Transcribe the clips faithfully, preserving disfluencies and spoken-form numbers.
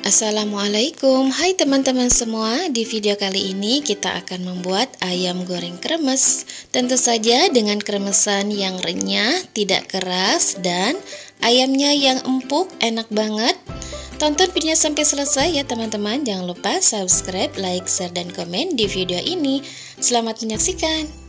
Assalamualaikum, hai teman-teman semua. Di video kali ini kita akan membuat ayam goreng kremes. Tentu saja dengan kremesan yang renyah, tidak keras, dan ayamnya yang empuk, enak banget. Tonton videonya sampai selesai ya teman-teman. Jangan lupa subscribe, like, share, dan komen di video ini. Selamat menyaksikan.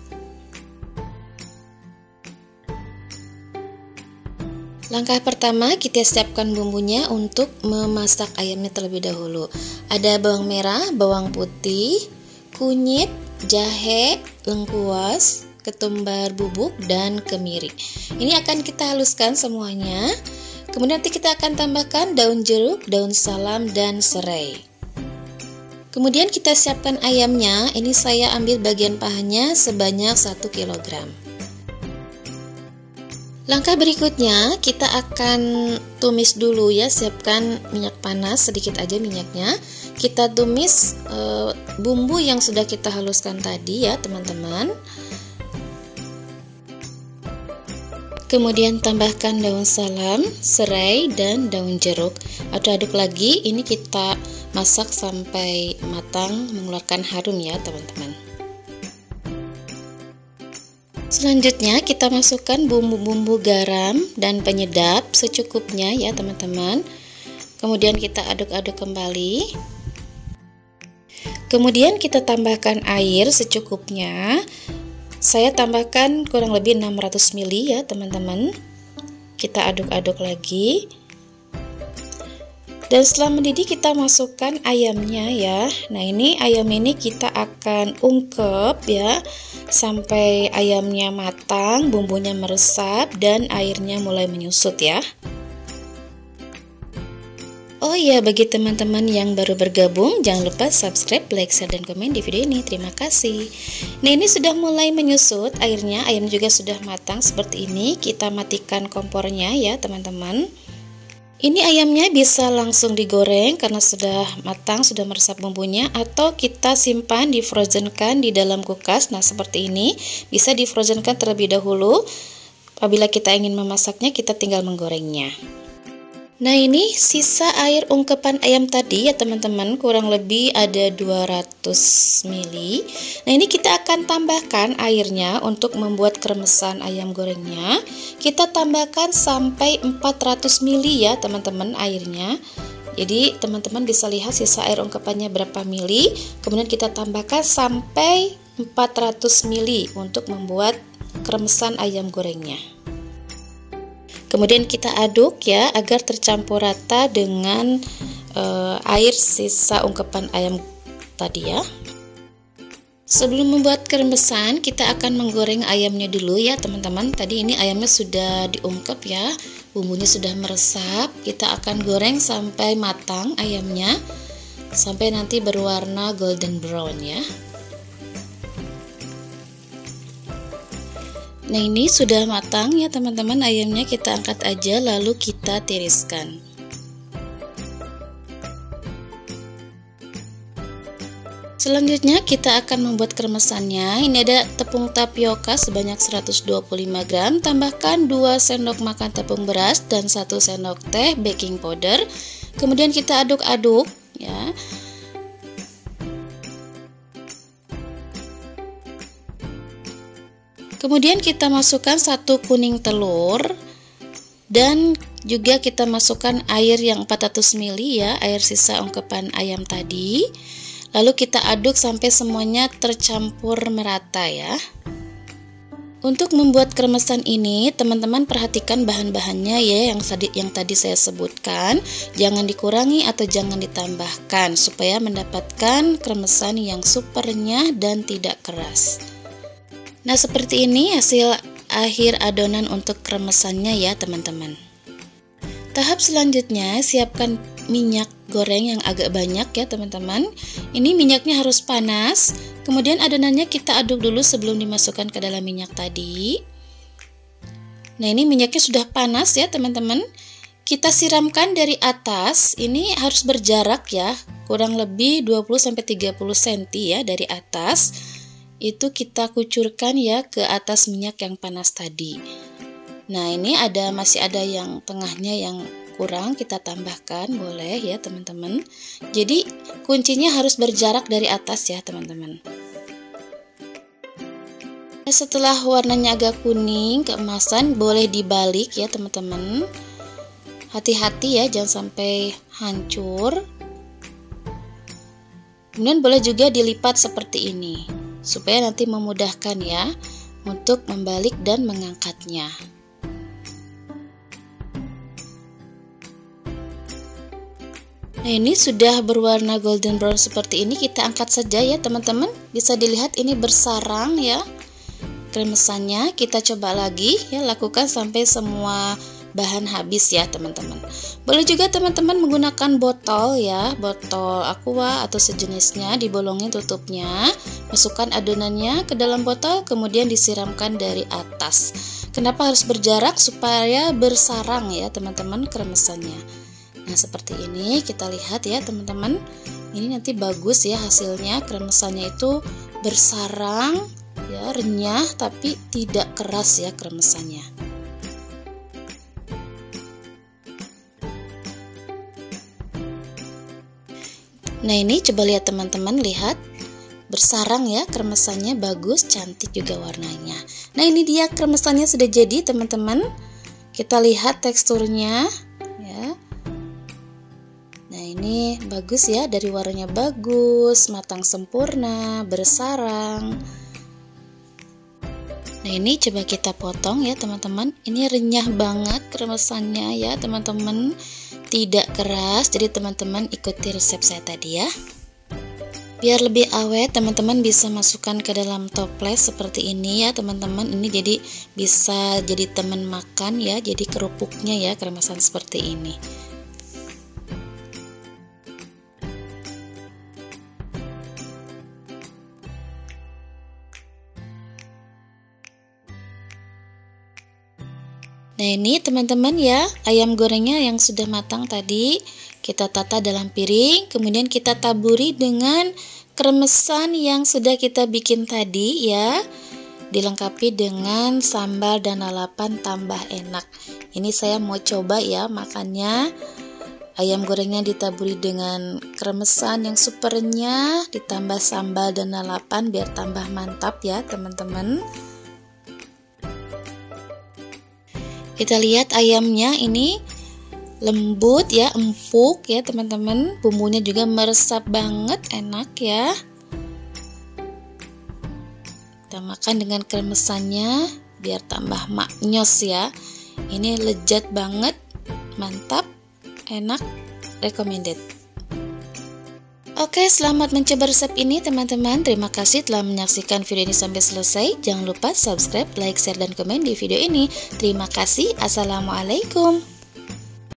Langkah pertama, kita siapkan bumbunya untuk memasak ayamnya terlebih dahulu. Ada bawang merah, bawang putih, kunyit, jahe, lengkuas, ketumbar bubuk, dan kemiri. Ini akan kita haluskan semuanya. Kemudian nanti kita akan tambahkan daun jeruk, daun salam, dan serai. Kemudian kita siapkan ayamnya. Ini saya ambil bagian pahanya sebanyak satu kilogram. Langkah berikutnya, kita akan tumis dulu ya. Siapkan minyak panas, sedikit aja minyaknya. Kita tumis e, bumbu yang sudah kita haluskan tadi ya teman-teman. Kemudian tambahkan daun salam, serai, dan daun jeruk. Aduk-aduk lagi, ini kita masak sampai matang, mengeluarkan harum ya teman-teman. Selanjutnya kita masukkan bumbu-bumbu garam dan penyedap secukupnya ya teman-teman. Kemudian kita aduk-aduk kembali. Kemudian kita tambahkan air secukupnya. Saya tambahkan kurang lebih enam ratus mililiter ya teman-teman. Kita aduk-aduk lagi. Dan setelah mendidih kita masukkan ayamnya ya. Nah ini ayam ini kita akan ungkep ya sampai ayamnya matang, bumbunya meresap, dan airnya mulai menyusut ya. Oh iya, bagi teman-teman yang baru bergabung, jangan lupa subscribe, like, share, dan komen di video ini. Terima kasih. Nah ini sudah mulai menyusut airnya, ayam juga sudah matang seperti ini. Kita matikan kompornya ya teman-teman. Ini ayamnya bisa langsung digoreng karena sudah matang, sudah meresap bumbunya, atau kita simpan di frozenkan di dalam kulkas. Nah seperti ini, bisa di frozenkan terlebih dahulu. Apabila kita ingin memasaknya, kita tinggal menggorengnya. Nah ini sisa air ungkepan ayam tadi ya teman-teman, kurang lebih ada dua ratus mililiter. Nah ini kita akan tambahkan airnya untuk membuat kremesan ayam gorengnya. Kita tambahkan sampai empat ratus mililiter ya teman-teman airnya. Jadi teman-teman bisa lihat sisa air ungkepannya berapa mili. Kemudian kita tambahkan sampai empat ratus mililiter untuk membuat kremesan ayam gorengnya. Kemudian kita aduk ya agar tercampur rata dengan e, air sisa ungkepan ayam tadi ya. Sebelum membuat kremesan, kita akan menggoreng ayamnya dulu ya teman-teman. Tadi ini ayamnya sudah diungkep ya, bumbunya sudah meresap. Kita akan goreng sampai matang ayamnya, sampai nanti berwarna golden brown ya. Nah ini sudah matang ya teman-teman ayamnya, kita angkat aja lalu kita tiriskan. Selanjutnya kita akan membuat kremesannya. Ini ada tepung tapioka sebanyak seratus dua puluh lima gram. Tambahkan dua sendok makan tepung beras dan satu sendok teh baking powder. Kemudian kita aduk-aduk ya. Kemudian kita masukkan satu kuning telur. Dan juga kita masukkan air yang empat ratus mililiter ya, air sisa ungkepan ayam tadi. Lalu kita aduk sampai semuanya tercampur merata ya. Untuk membuat kremesan ini, teman-teman perhatikan bahan-bahannya ya yang tadi yang tadi saya sebutkan, jangan dikurangi atau jangan ditambahkan supaya mendapatkan kremesan yang super renyah dan tidak keras. Nah, seperti ini hasil akhir adonan untuk kremesannya ya, teman-teman. Tahap selanjutnya, siapkan minyak goreng yang agak banyak ya teman-teman. Ini minyaknya harus panas. Kemudian adonannya kita aduk dulu sebelum dimasukkan ke dalam minyak tadi. Nah ini minyaknya sudah panas ya teman-teman. Kita siramkan dari atas. Ini harus berjarak ya, kurang lebih dua puluh sampai tiga puluh sentimeter ya dari atas. Itu kita kucurkan ya ke atas minyak yang panas tadi. Nah ini ada masih ada yang tengahnya yang kurang kita tambahkan, boleh ya teman-teman. Jadi kuncinya harus berjarak dari atas ya teman-teman. Setelah warnanya agak kuning keemasan, boleh dibalik ya teman-teman. Hati-hati ya, jangan sampai hancur. Kemudian boleh juga dilipat seperti ini, supaya nanti memudahkan ya untuk membalik dan mengangkatnya. Nah, ini sudah berwarna golden brown seperti ini, kita angkat saja ya teman-teman. Bisa dilihat ini bersarang ya kremesannya. Kita coba lagi ya, lakukan sampai semua bahan habis ya teman-teman. Boleh juga teman-teman menggunakan botol ya, botol aqua atau sejenisnya, dibolongin tutupnya, masukkan adonannya ke dalam botol, kemudian disiramkan dari atas. Kenapa harus berjarak? Supaya bersarang ya teman-teman kremesannya. Nah seperti ini, kita lihat ya teman-teman, ini nanti bagus ya hasilnya, kremesannya itu bersarang ya, renyah tapi tidak keras ya kremesannya. Nah ini coba lihat teman-teman, lihat bersarang ya kremesannya, bagus, cantik juga warnanya. Nah ini dia kremesannya sudah jadi teman-teman. Kita lihat teksturnya ya. Nah ini bagus ya, dari warnanya bagus, matang sempurna, bersarang. Nah ini coba kita potong ya teman-teman. Ini renyah banget kremesannya ya teman-teman, tidak keras. Jadi teman-teman ikuti resep saya tadi ya, biar lebih awet. Teman-teman bisa masukkan ke dalam toples seperti ini ya teman-teman. Ini jadi bisa jadi teman makan ya, jadi kerupuknya ya, kremesan seperti ini. Nah ini teman-teman ya, ayam gorengnya yang sudah matang tadi kita tata dalam piring, kemudian kita taburi dengan kremesan yang sudah kita bikin tadi ya, dilengkapi dengan sambal dan lalapan, tambah enak. Ini saya mau coba ya makannya, ayam gorengnya ditaburi dengan kremesan yang super renyah, ditambah sambal dan lalapan biar tambah mantap ya teman-teman. Kita lihat ayamnya ini lembut ya, empuk ya teman-teman. Bumbunya juga meresap banget, enak ya. Kita makan dengan kremesannya biar tambah maknyos ya. Ini lezat banget, mantap, enak, recommended. Oke, selamat mencoba resep ini teman-teman. Terima kasih telah menyaksikan video ini sampai selesai. Jangan lupa subscribe, like, share, dan komen di video ini. Terima kasih. Assalamualaikum.